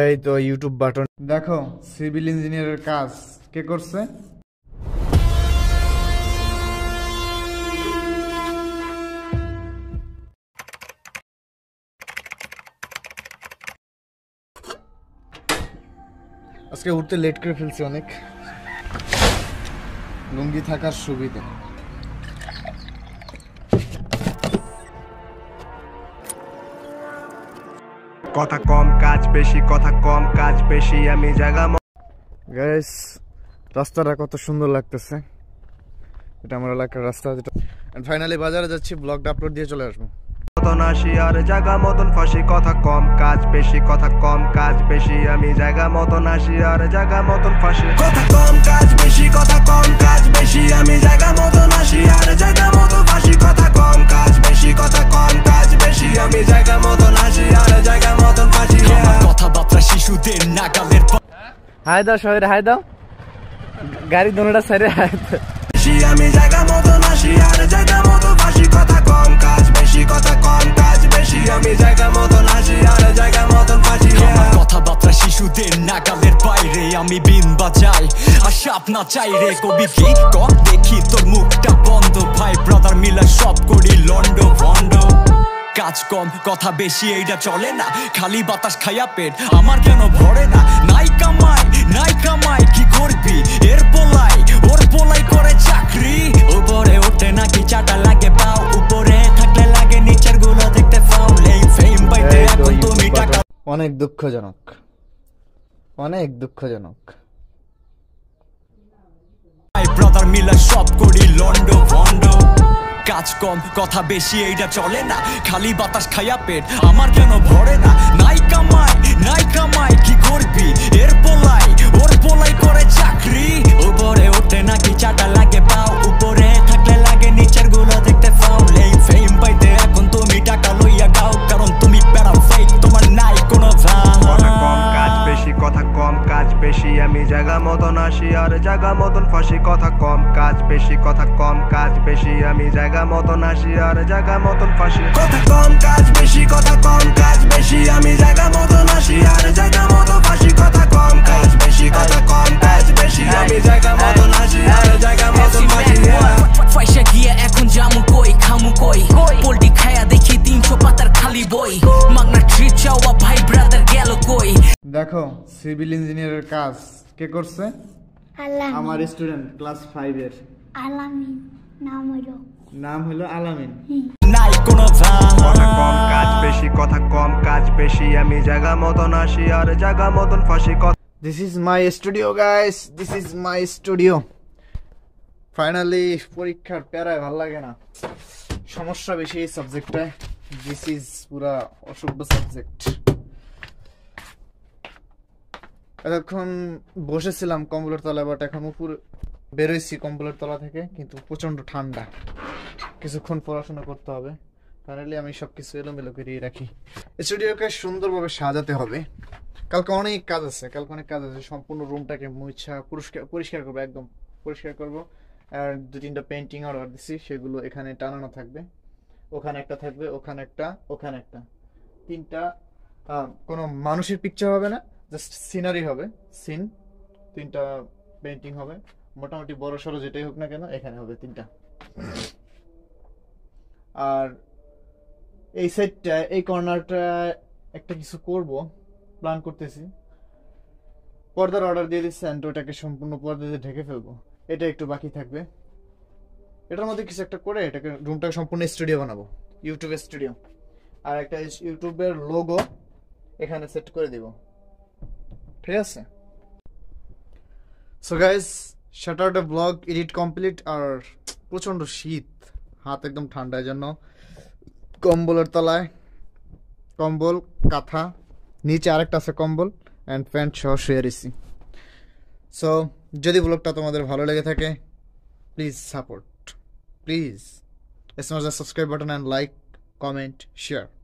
এই তো YouTube button দেখো সিভিল ইঞ্জিনিয়ারের কাজ কে করছে আজকে উঠতে লেট করে ফেলছি অনেক লুঙ্গি থাকার সুবিধা কথা কম কাজ বেশি কথা কম কাজ বেশি আমি জায়গা গাইস রাস্তাটা কত সুন্দর লাগতেছে এটা আমার এলাকার রাস্তা যেটা এন্ড ফাইনালি বাজারে যাচ্ছি ব্লগটা আপলোড দিয়ে চলে আসবো ততনাশি আর জায়গা মতন ফাঁসি কথা কম কাজ বেশি আমি জায়গা মতনাশি আর জায়গা মতন ফাঁসি কথা কম কাজ বেশি আমি জায়গা মতনাশি আর জায়গা মতন ফাঁসি কথা কম কাজ বেশি আমি জায়গা মতনাশি আর জায়গা মতন ফাঁসি কথা বাপরা শিশুদের নাগালের হাই দাও শহরে হাই দাও গাড়ি দোনোটা সাইডে হাই দাও আমি জায়গা মতনাশি আর জায়গা মতন ফাঁসি কথা কম কাজ বেশি আমি জায়গা মতন আসি আর জায়গা মতন ফাঁসি কথাবার্তা শিশুদের নাগালের বাইরে আমি বিন বাজাই আর স্বপ্না চাই রে কবি কি কর দেখি তোর মুখটা বন্ধ ভাই ব্রাদার মিলা সব করি লন্ড ভন্ড কাজ কম কথা বেশি এইটা চলে না খালি বাতাস খাইয়া পেট আমার কেন ভরে না নাই কামাই কি করবি এর পোলাই ওর পোলাই করে চাকরি উপরে ওঠে নাকি চাটা লাগে পাও উপরে থাকলে লাগে নিচের গুলো দেখতে পাও এই ফেম পাইতে এখন তুমি টাকা অনেক দুঃখজনক ভাই ব্রাদার মিলা সব করি লন্ড ভন্ড কাজ কম কথা বেশি এইটা চলে না খালি বাতাস খাইয়া পেট আমার কেন ভরে না নাই কামাই কি করবি এর পোলাই ওর পোলাই করে চাকরি উপরে ওঠে নাকি চাটা লাগে পাও উপরে থাকলে লাগে নিচের গুলো দেখতে পাও এই ফেম পাইতে এখন তুমি টাকা লইয়া গাও কারণ তুমি প্যারা ফাইট তোমার নাই কোনো কথা কম কাজ বেশি আমি জায়গা মতন আসি আর জায়গা মতন ফাঁসি কথা কম কাজ বেশি আমি জায়গা মতন আসি আর জায়গা মতন ফাঁসি কথা কম কাজ বেশি আমি জায়গা মতন আসি আর জায়গা মতন ফাঁসি কথা কম কাজ বেশি আমি জায়গা মতন আসি আর জায়গা মতন ফাঁসি পয়সা গিয়ে এখন জামু কই খামু কই পোল্টি খায়া দেখি ৩০০ পাতার খালি বই মাগনা ট্রিট চাওয়া ভাই ব্রাদার গেল কই দেখো সিভিল ইঞ্জিনিয়ারের কাজ কে করছে আমার স্টুডেন্ট ক্লাস 5 এর আলামিন নাম হলো আলামিন নাই কোনো কথা কম কাজ বেশি আমি জায়গা মতন আসি আর জায়গা মতন ফাঁসি this is my studio guys this is my studio finally পরীক্ষার প্যারায় ভালো লাগে না সমস্যা বেশি এই সাবজেক্টটায় দিস ইজ পুরা অসভ্য সাবজেক্ট এতক্ষণ বসেছিলাম কম্বলের তলায় বাট এখন উপরে বেরোইছি কম্বলের তলা থেকে কিন্তু প্রচণ্ড ঠান্ডা কিছুক্ষণ পড়াশোনা করতে হবে ফাইনালি আমি সব কিছু এলোমেলো করিয়ে রাখি স্টুডিওকে সুন্দরভাবে সাজাতে হবে কালকে অনেক কাজ আছে সম্পূর্ণ রুমটাকে মুছা পরিষ্কার করবো একদম পরিষ্কার করবো আর 2-3টা পেন্টিং অর্ডার দিচ্ছি সেগুলো এখানে টানানো থাকবে ওখানে একটা 3টা কোনো মানুষের পিকচার হবে না জাস্ট সিনারি হবে 3টা পেন্টিং হবে মোটামুটি বড় সড়ো যেটাই হোক না কেন এখানে হবে 3টা আর এই সাইডটা এই কর্নারটা একটা কিছু করব প্ল্যান করতেছি পর্দার অর্ডার দিয়ে দিচ্ছি অ্যান্ড ওটাকে সম্পূর্ণ পর্দা দিয়ে ঢেকে ফেলবো এটা একটু বাকি থাকবে এটার মধ্যে কিছু একটা করে এটাকে রুমটাকে সম্পূর্ণ স্টুডিও বানাবো ইউটিউব স্টুডিও আর একটা ইউটিউবের লোগো এখানে সেট করে দেব ঠিক আছে সো গাইস শাটারটা ব্লগ এডিট কমপ্লিট আর প্রচণ্ড শীত হাত একদম ঠান্ডার জন্য কম্বলের তলায় কম্বল কাঁথা নিচে আরেকটা আছে কম্বল অ্যান্ড প্যান্ট সহ শুয়ে রয়েছি সো যদি ব্লগটা তোমাদের ভালো লেগে থাকে please support please as much as subscribe button and like comment share